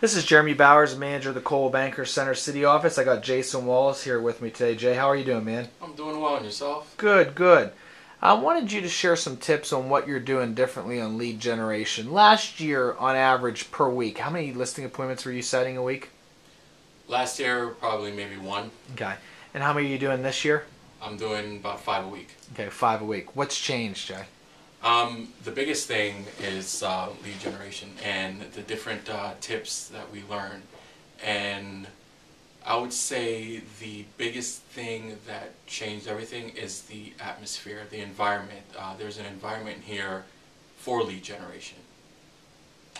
This is Jeremy Bowers, manager of the Coldwell Banker Center City Office. I got Jason Wallace here with me today. Jay, how are you doing, man? I'm doing well, and yourself? Good, good. I wanted you to share some tips on what you're doing differently on lead generation. Last year, on average, per week, how many listing appointments were you setting a week? Last year, probably maybe one. Okay. And how many are you doing this year? I'm doing about 5 a week. Okay, 5 a week. What's changed, Jay? The biggest thing is lead generation and the different tips that we learn. And I would say the biggest thing that changed everything is the atmosphere, the environment. There's an environment here for lead generation.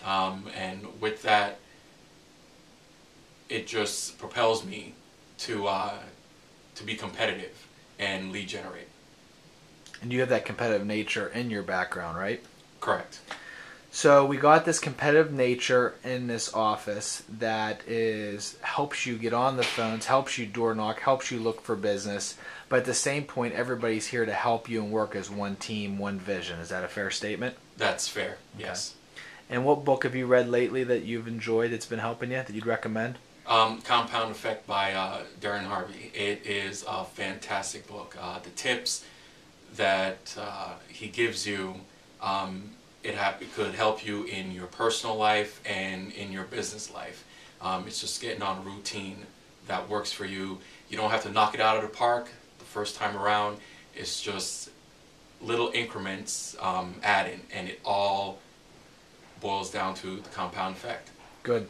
And with that, it just propels me to be competitive and lead generate. And you have that competitive nature in your background, right? Correct. So we got this competitive nature in this office that helps you get on the phones, helps you door knock, helps you look for business. But at the same point, everybody's here to help you and work as one team, one vision. Is that a fair statement? That's fair, okay. Yes. And what book have you read lately that you've enjoyed that's been helping you, that you'd recommend? Compound Effect by Darren Harvey. It is a fantastic book. The tips that he gives you, it could help you in your personal life and in your business life. It's just getting on a routine that works for you. You don't have to knock it out of the park the first time around. It's just little increments added, and it all boils down to the compound effect. Good.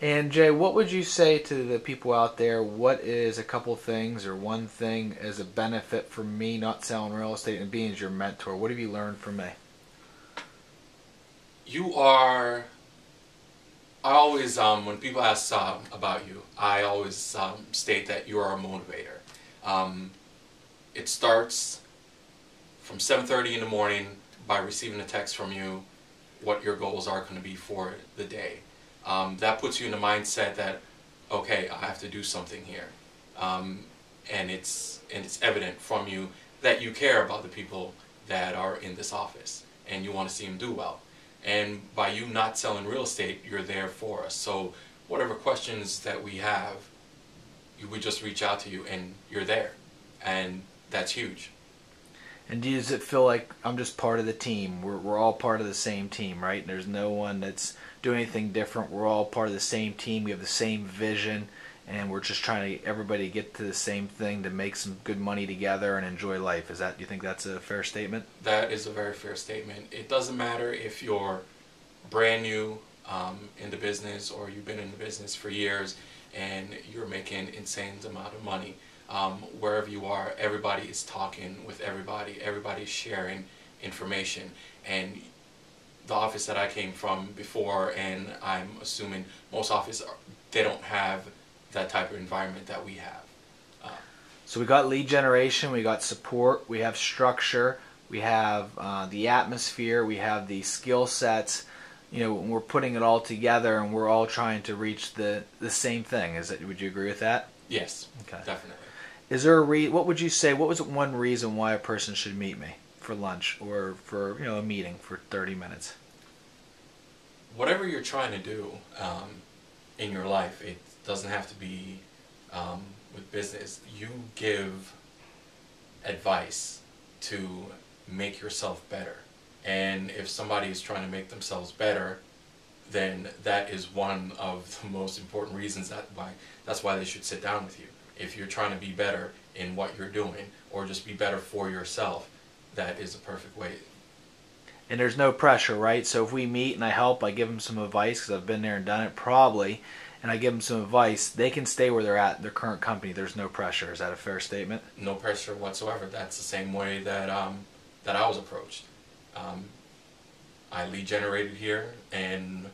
And Jay, what would you say to the people out there? What is a couple things or one thing as a benefit for me not selling real estate and being your mentor? What have you learned from me? You are, I always, when people ask about you, I always state that you are a motivator. It starts from 7:30 in the morning by receiving a text from you, what your goals are going to be for the day. That puts you in the mindset that, okay, I have to do something here, and it's evident from you that you care about the people that are in this office and you want to see them do well. And by you not selling real estate, you're there for us. So whatever questions that we have, we just reach out to you and you're there, and that's huge. And does it feel like I'm just part of the team? We're all part of the same team, right? There's no one that's doing anything different. We're all part of the same team. We have the same vision, and we're just trying to everybody get to the same thing to make some good money together and enjoy life. Is that, do you think that's a fair statement? That is a very fair statement. It doesn't matter if you're brand new in the business or you've been in the business for years and you're making an insane amount of money. Wherever you are, everybody is talking with everybody, everybody's sharing information. And the office that I came from before, and I'm assuming most offices, they don't have that type of environment that we have. So we got lead generation, we got support, we have structure, we have the atmosphere, we have the skill sets. You know, we're putting it all together and we're all trying to reach the same thing. Is that, would you agree with that? Yes, okay. Definitely. Is there a what would you say, what was one reason why a person should meet me for lunch or for, you know, a meeting for 30 minutes? Whatever you're trying to do in your life, it doesn't have to be with business. You give advice to make yourself better. And if somebody is trying to make themselves better, then that is one of the most important reasons that's why they should sit down with you. If you're trying to be better in what you're doing or just be better for yourself, that is the perfect way. And there's no pressure, right? So if we meet and I help, I give them some advice because I've been there and done it probably, and I give them some advice, they can stay where they're at, their current company. There's no pressure. Is that a fair statement? No pressure whatsoever. That's the same way that, that I was approached. I lead generated here, and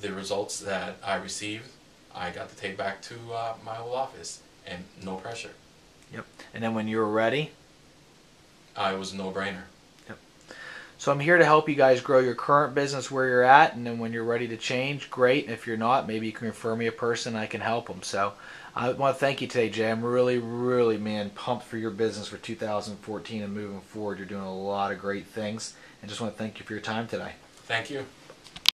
the results that I received, I got to take back to my old office, and no pressure. Yep. And then when you were ready? It was a no-brainer. Yep. So I'm here to help you guys grow your current business where you're at, and then when you're ready to change, great. And if you're not, maybe you can refer me a person and I can help them. So I want to thank you today, Jay. I'm really, really, man, pumped for your business for 2014 and moving forward. You're doing a lot of great things, and just want to thank you for your time today. Thank you.